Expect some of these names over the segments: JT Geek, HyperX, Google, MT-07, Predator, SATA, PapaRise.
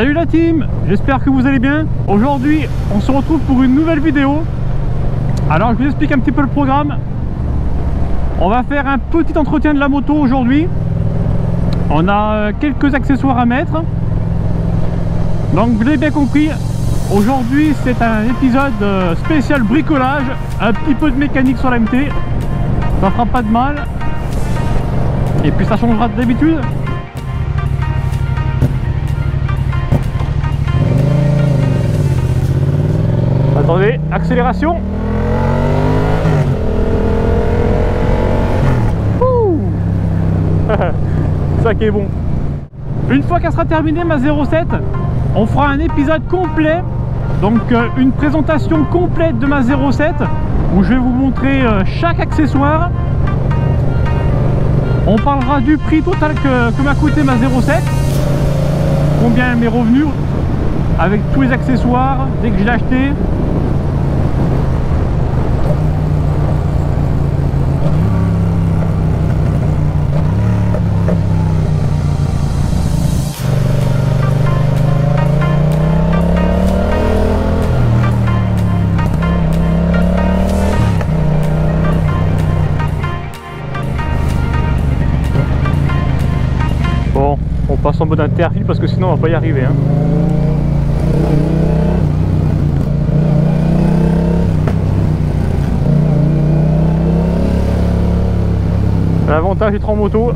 Salut la team, j'espère que vous allez bien. Aujourd'hui on se retrouve pour une nouvelle vidéo. Alors je vous explique un petit peu le programme. On va faire un petit entretien de la moto aujourd'hui. On a quelques accessoires à mettre. Donc vous l'avez bien compris, aujourd'hui c'est un épisode spécial bricolage. Un petit peu de mécanique sur la MT, ça fera pas de mal. Et puis ça changera d'habitude. Attendez, accélération. Ça qui est bon. Une fois qu'elle sera terminée ma 07, on fera un épisode complet. Donc une présentation complète de ma 07 où je vais vous montrer chaque accessoire. On parlera du prix total que m'a coûté ma 07, combien m'est revenu avec tous les accessoires dès que je l'ai acheté. En mode interview parce que sinon on va pas y arriver hein. L'avantage d'être en moto,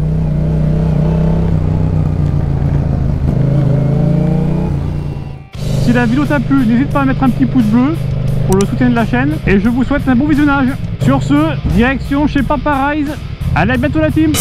si la vidéo t'a plu n'hésite pas à mettre un petit pouce bleu pour le soutien de la chaîne et je vous souhaite un bon visionnage. Sur ce, direction chez PapaRise. Allez, à bientôt la team.